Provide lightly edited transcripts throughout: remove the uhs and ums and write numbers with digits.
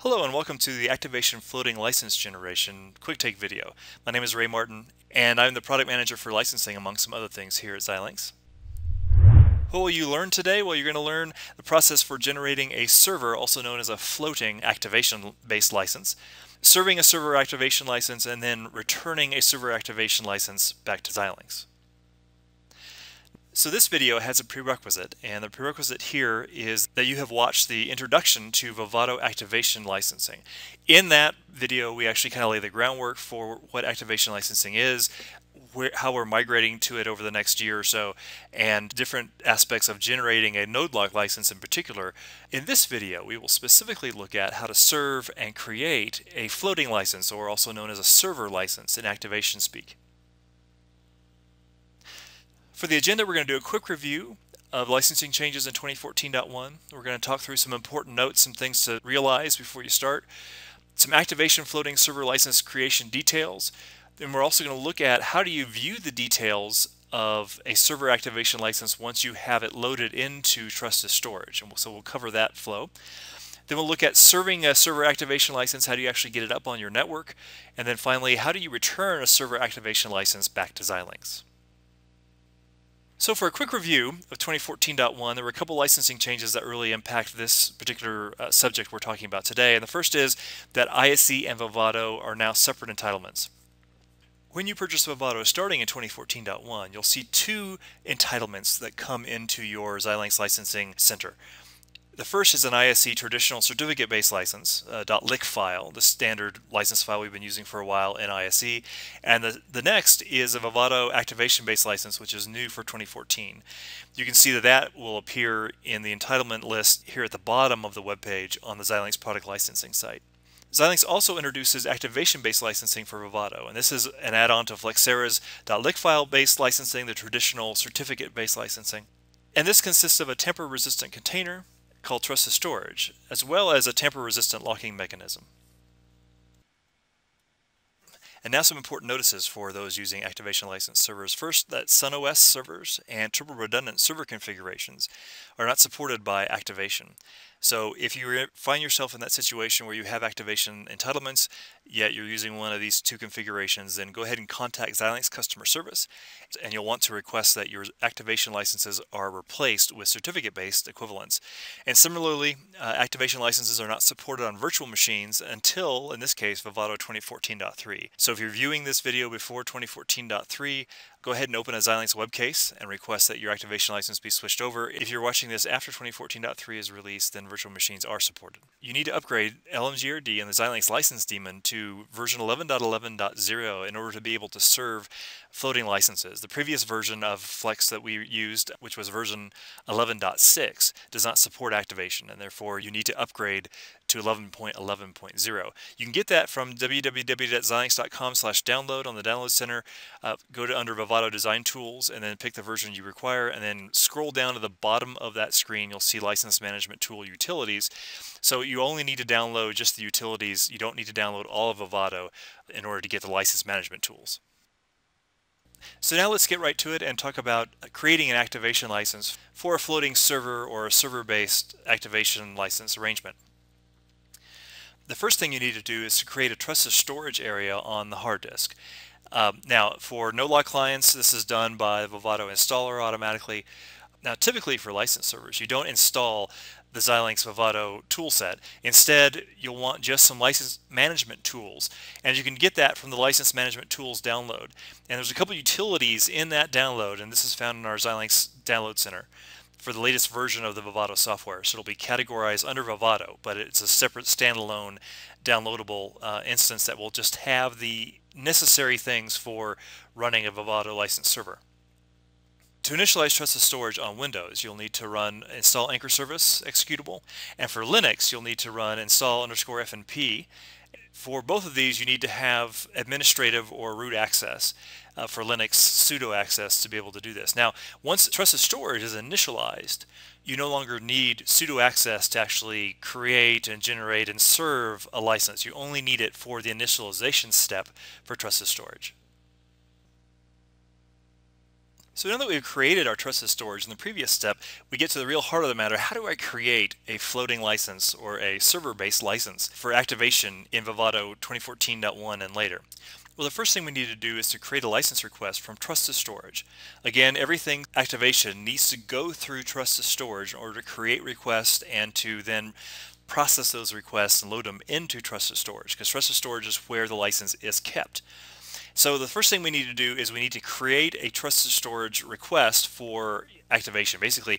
Hello and welcome to the Activation Floating License Generation Quick Take video. My name is Ray Martin and I'm the Product Manager for Licensing among some other things here at Xilinx. What will you learn today? Well, you're going to learn the process for generating a server, also known as a floating activation-based license, serving a server activation license, and then returning a server activation license back to Xilinx. So this video has a prerequisite, and the prerequisite here is that you have watched the introduction to Vivado activation licensing. In that video, we actually kind of lay the groundwork for what activation licensing is, how we're migrating to it over the next year or so, and different aspects of generating a node lock license in particular. In this video, we will specifically look at how to serve and create a floating license, or also known as a server license in activation speak. For the agenda, we're going to do a quick review of licensing changes in 2014.1. We're going to talk through some important notes, some things to realize before you start, some activation floating server license creation details. Then we're also going to look at how do you view the details of a server activation license once you have it loaded into trusted storage. And so we'll cover that flow. Then we'll look at serving a server activation license. How do you actually get it up on your network? And then finally, how do you return a server activation license back to Xilinx? So for a quick review of 2014.1, there were a couple licensing changes that really impact this particular subject we're talking about today. And the first is that ISE and Vivado are now separate entitlements. When you purchase Vivado starting in 2014.1, you'll see two entitlements that come into your Xilinx licensing center. The first is an ISE traditional certificate-based license, .lic file, the standard license file we've been using for a while in ISE. And the next is a Vivado activation-based license, which is new for 2014. You can see that that will appear in the entitlement list here at the bottom of the webpage on the Xilinx product licensing site. Xilinx also introduces activation-based licensing for Vivado, and this is an add-on to Flexera's .lic file-based licensing, the traditional certificate-based licensing. And this consists of a tamper-resistant container, called trusted storage, as well as a tamper-resistant locking mechanism. And now some important notices for those using activation license servers. First, that Sun OS servers and triple redundant server configurations are not supported by activation. So if you find yourself in that situation where you have activation entitlements, yet you're using one of these two configurations, then go ahead and contact Xilinx customer service, and you'll want to request that your activation licenses are replaced with certificate-based equivalents. And similarly, activation licenses are not supported on virtual machines until, in this case, Vivado 2014.3. So if you're viewing this video before 2014.3, go ahead and open a Xilinx web case and request that your activation license be switched over. If you're watching this after 2014.3 is released, then virtual machines are supported. You need to upgrade LMGRD and the Xilinx license daemon to version 11.11.0 in order to be able to serve floating licenses. The previous version of Flex that we used, which was version 11.6, does not support activation, and therefore you need to upgrade to 11.11.0. You can get that from www.xilinx.com/download on the Download Center. Go to under Vivado Design Tools and then pick the version you require, and then scroll down to the bottom of that screen. You'll see License Management Tool Utilities. So you only need to download just the utilities. You don't need to download all of Vivado in order to get the license management tools. So now let's get right to it and talk about creating an activation license for a floating server or a server-based activation license arrangement. The first thing you need to do is to create a trusted storage area on the hard disk. Now, for no-lock clients, this is done by the Vivado installer automatically. Now, typically for license servers, you don't install the Xilinx Vivado toolset. Instead, you'll want just some license management tools, and you can get that from the License Management Tools download. And there's a couple utilities in that download, and this is found in our Xilinx Download Center for the latest version of the Vivado software. So it'll be categorized under Vivado, but it's a separate standalone downloadable instance that will just have the necessary things for running a Vivado license server. To initialize trusted storage on Windows, you'll need to run install anchor service executable, and for Linux, you'll need to run install_fnp. For both of these, you need to have administrative or root access, for Linux sudo access to be able to do this. Now, once trusted storage is initialized, you no longer need sudo access to actually create and generate and serve a license. You only need it for the initialization step for trusted storage. So now that we've created our trusted storage in the previous step, we get to the real heart of the matter. How do I create a floating license or a server-based license for activation in Vivado 2014.1 and later? Well, the first thing we need to do is to create a license request from trusted storage. Again, everything activation needs to go through trusted storage in order to create requests and to then process those requests and load them into trusted storage, because trusted storage is where the license is kept. So the first thing we need to do is we need to create a trusted storage request for activation. Basically,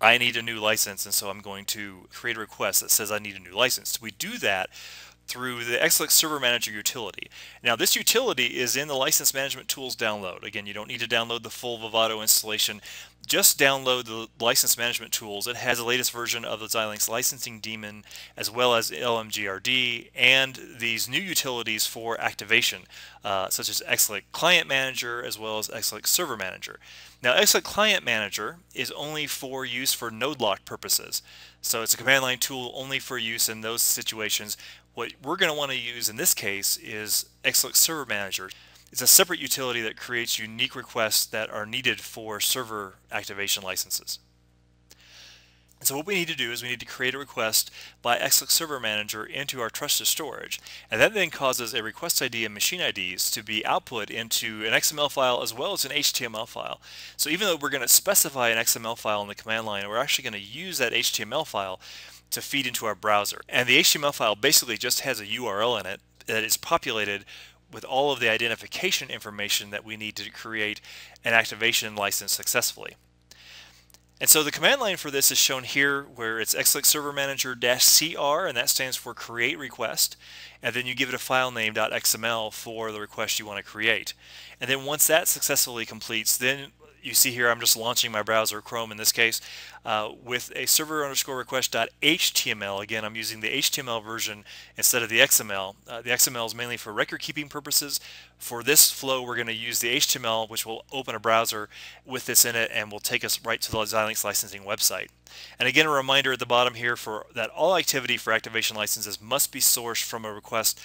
I need a new license, and so I'm going to create a request that says I need a new license. We do that through the XLIC Server Manager utility. Now this utility is in the License Management Tools download. Again, you don't need to download the full Vivado installation. Just download the License Management Tools. It has the latest version of the Xilinx licensing daemon, as well as LMGRD and these new utilities for activation, such as XLIC Client Manager as well as XLIC Server Manager. Now XLIC Client Manager is only for use for node lock purposes. So it's a command line tool only for use in those situations. What we're going to want to use in this case is XLIC Server Manager. It's a separate utility that creates unique requests that are needed for server activation licenses. And so what we need to do is we need to create a request by XLIC Server Manager into our trusted storage, and that then causes a request ID and machine IDs to be output into an XML file as well as an HTML file. So even though we're going to specify an XML file in the command line, we're actually going to use that HTML file to feed into our browser. And the HTML file basically just has a URL in it that is populated with all of the identification information that we need to create an activation license successfully. And so the command line for this is shown here, where it's XLIC Server Manager -cr, and that stands for create request, and then you give it a file name .xml for the request you want to create. And then once that successfully completes, then you see here I'm just launching my browser, Chrome in this case, with a server_request.html. Again, I'm using the HTML version instead of the XML. The XML is mainly for record keeping purposes. For this flow, we're going to use the HTML, which will open a browser with this in it and will take us right to the Xilinx licensing website. And again, a reminder at the bottom here for that all activity for activation licenses must be sourced from a request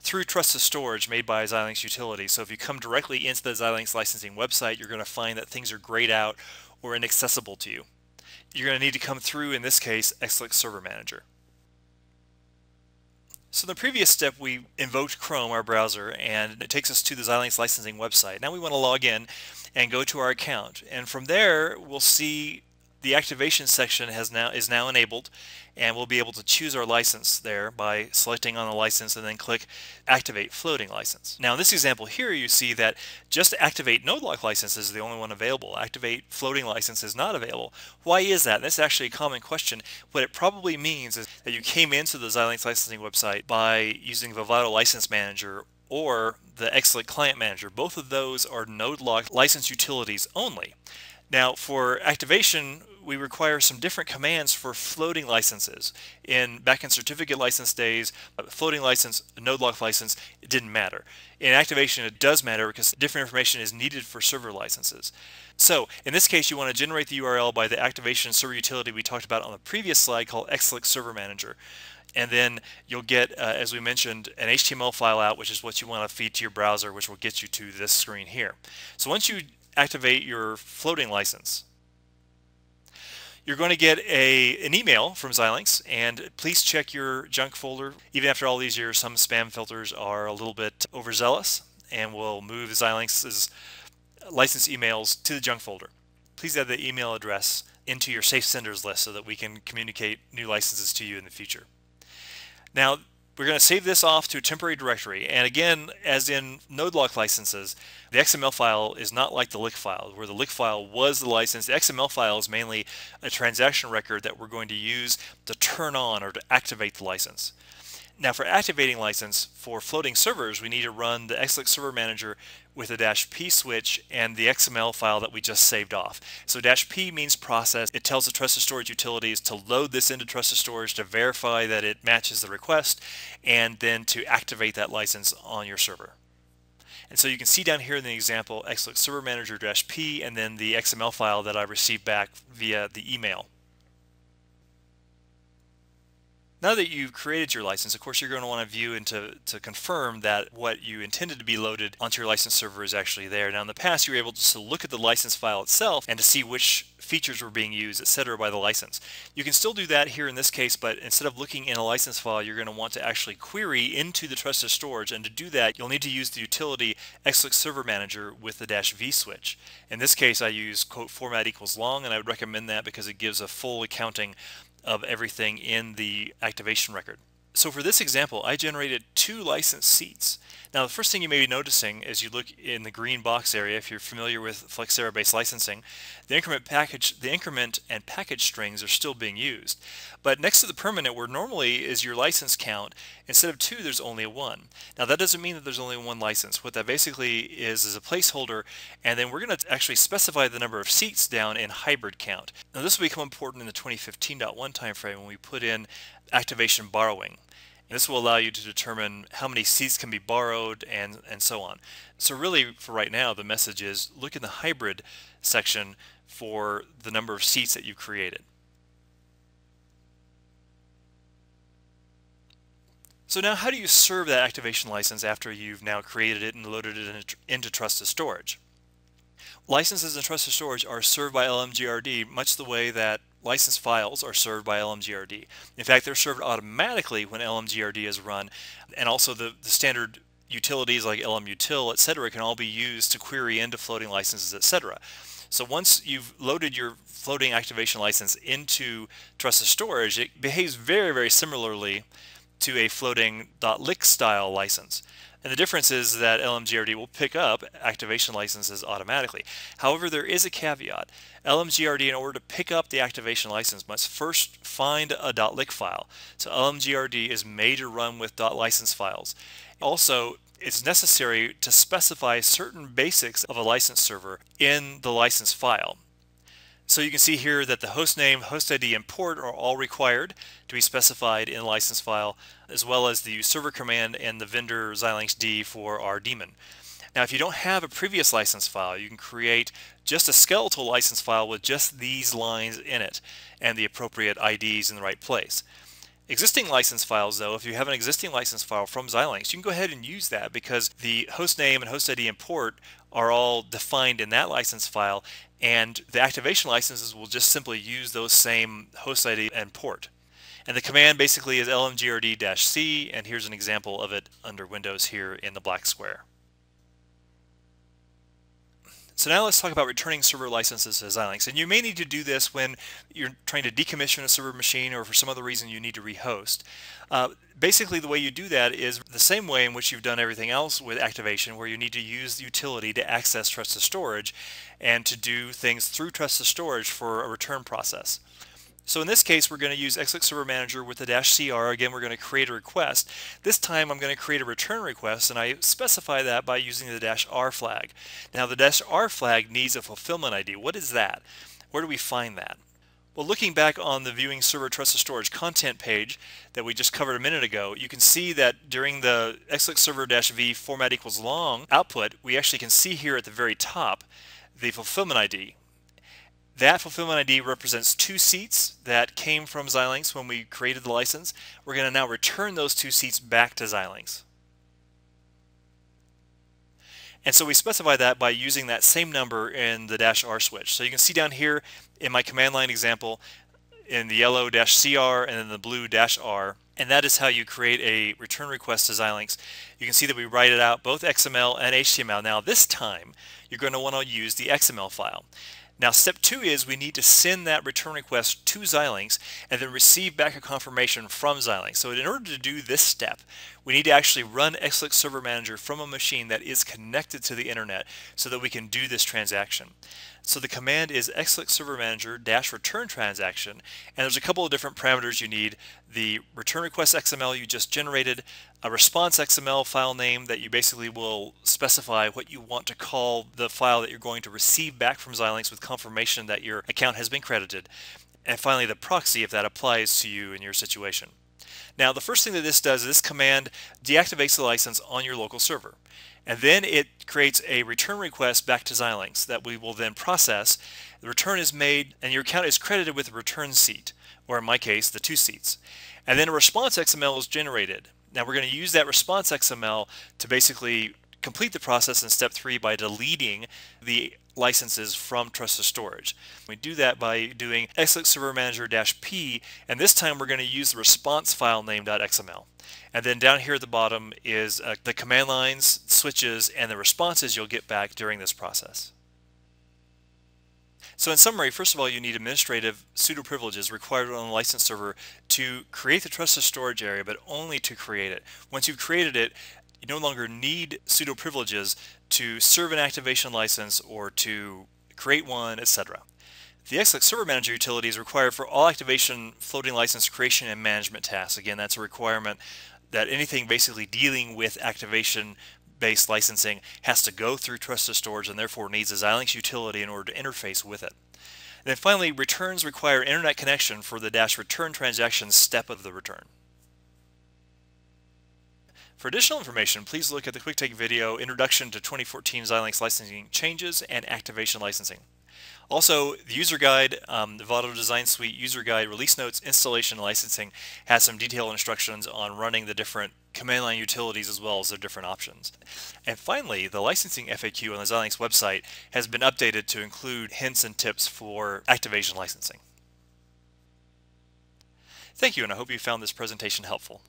through trusted storage made by Xilinx utility. So if you come directly into the Xilinx licensing website, you're going to find that things are grayed out or inaccessible to you. You're going to need to come through, in this case, XLIC Server Manager. So in the previous step, we invoked Chrome, our browser, and it takes us to the Xilinx licensing website. Now we want to log in and go to our account. And from there, we'll see the activation section is now enabled, and we'll be able to choose our license there by selecting on the license and then click Activate Floating License. Now in this example here, you see that just Activate Node Lock License is the only one available. Activate Floating License is not available. Why is that? That's actually a common question. What it probably means is that you came into the Xilinx licensing website by using Vivado License Manager or the XLIC Client Manager. Both of those are Node Lock license utilities only. Now for activation, we require some different commands for floating licenses. Back in certificate license days, floating license, node lock license, it didn't matter. In activation, it does matter because different information is needed for server licenses. So in this case, you want to generate the URL by the activation server utility we talked about on the previous slide called XLIC Server Manager. And then you'll get, as we mentioned, an HTML file out, which is what you want to feed to your browser, which will get you to this screen here. So once you activate your floating license, you're going to get an email from Xilinx, and please check your junk folder. Even after all these years, some spam filters are a little bit overzealous and will move Xilinx's license emails to the junk folder. Please add the email address into your safe senders list so that we can communicate new licenses to you in the future. Now, we're going to save this off to a temporary directory, and again, as in node lock licenses, the XML file is not like the .lic file, where the .lic file was the license. The XML file is mainly a transaction record that we're going to use to turn on or to activate the license. Now for activating license for floating servers, we need to run the XLIC Server Manager with a -p switch and the XML file that we just saved off. So -p means process. It tells the trusted storage utilities to load this into trusted storage to verify that it matches the request and then to activate that license on your server. And so you can see down here in the example, XLIC Server Manager -p and then the XML file that I received back via the email. Now that you've created your license, of course, you're going to want to view and to confirm that what you intended to be loaded onto your license server is actually there. Now, in the past, you were able just to look at the license file itself and to see which features were being used, etc., by the license. You can still do that here in this case, but instead of looking in a license file, you're going to want to actually query into the trusted storage, and to do that, you'll need to use the utility XLIC Server Manager with the -V switch. In this case, I use quote format equals long, and I would recommend that because it gives a full accounting of everything in the activation record. So for this example, I generated 2 license seats. Now, the first thing you may be noticing as you look in the green box area, if you're familiar with Flexera-based licensing, the increment and package strings are still being used. But next to the permanent, where normally is your license count, instead of 2, there's only 1. Now, that doesn't mean that there's only 1 license. What that basically is a placeholder, and then we're going to actually specify the number of seats down in hybrid count. Now, this will become important in the 2015.1 timeframe when we put in activation borrowing. This will allow you to determine how many seats can be borrowed and so on. So really, for right now, the message is look in the hybrid section for the number of seats that you've created. So now, how do you serve that activation license after you've now created it and loaded it into trusted storage? Licenses in trusted storage are served by LMGRD much the way that license files are served by LMGRD. In fact, they're served automatically when LMGRD is run, and also the standard utilities like LMUtil, etc., can all be used to query into floating licenses, etc. So once you've loaded your floating activation license into trusted storage, it behaves very, very similarly to a floating .lic style license. And the difference is that LMGRD will pick up activation licenses automatically. However, there is a caveat. LMGRD, in order to pick up the activation license, must first find a .lic file. So LMGRD is made to run with .license files. Also, it's necessary to specify certain basics of a license server in the license file. So you can see here that the host name, host ID, and port are all required to be specified in the license file, as well as the server command and the vendor Xilinx D for our daemon. Now, if you don't have a previous license file, you can create just a skeletal license file with just these lines in it and the appropriate IDs in the right place. Existing license files, though, if you have an existing license file from Xilinx, you can go ahead and use that because the host name and host ID and port are all defined in that license file, and the activation licenses will just simply use those same host ID and port. And the command basically is lmgrd-c, and here's an example of it under Windows here in the black square. So now let's talk about returning server licenses to Xilinx. And you may need to do this when you're trying to decommission a server machine or for some other reason you need to rehost. Basically, the way you do that is the same way in which you've done everything else with activation, where you need to use the utility to access trusted storage and to do things through trusted storage for a return process. So in this case, we're going to use XLIC Server Manager with the -CR. Again, we're going to create a request. This time, I'm going to create a return request, and I specify that by using the -R flag. Now, the -R flag needs a fulfillment ID. What is that? Where do we find that? Well, looking back on the Viewing Server Trusted Storage Content page that we just covered a minute ago, you can see that during the XLIC Server -V format equals long output, we actually can see here at the very top the fulfillment ID. That fulfillment ID represents 2 seats that came from Xilinx when we created the license. We're going to now return those 2 seats back to Xilinx. And so we specify that by using that same number in the -R switch. So you can see down here in my command line example in the yellow -CR and in the blue -R. And that is how you create a return request to Xilinx. You can see that we write it out both XML and HTML. Now this time you're going to want to use the XML file. Now, step 2 is we need to send that return request to Xilinx and then receive back a confirmation from Xilinx. So in order to do this step, we need to actually run XLIC Server Manager from a machine that is connected to the internet so that we can do this transaction. So the command is XLIC Server Manager -return transaction, and there's a couple of different parameters you need: the return request XML you just generated, a response XML file name that you basically will specify what you want to call the file that you're going to receive back from Xilinx with confirmation that your account has been credited, and finally the proxy if that applies to you in your situation. Now the first thing that this does is this command deactivates the license on your local server, and then it creates a return request back to Xilinx that we will then process. The return is made and your account is credited with a return seat, or in my case the 2 seats, and then a response XML is generated. Now we're going to use that response XML to basically complete the process in step 3 by deleting the licenses from trusted storage. We do that by doing XLIC Server Manager -p, and this time we're going to use the response file name.xml. And then down here at the bottom is the command lines, switches, and the responses you'll get back during this process. So in summary, first of all, you need administrative pseudo privileges required on the license server to create the trusted storage area, but only to create it. Once you've created it, you no longer need pseudo privileges to serve an activation license or to create one, etc. The XLIC Server Manager utility is required for all activation, floating license creation, and management tasks. Again, that's a requirement that anything basically dealing with activation based licensing has to go through trusted storage and therefore needs a Xilinx utility in order to interface with it. And then finally, returns require internet connection for the -return transaction step of the return. For additional information, please look at the quick take video Introduction to 2014 Xilinx Licensing Changes and Activation Licensing. Also, the user guide, the Vivado Design Suite user guide, release notes, installation, and licensing has some detailed instructions on running the different command line utilities as well as their different options. And finally, the licensing FAQ on the Xilinx website has been updated to include hints and tips for activation licensing. Thank you, and I hope you found this presentation helpful.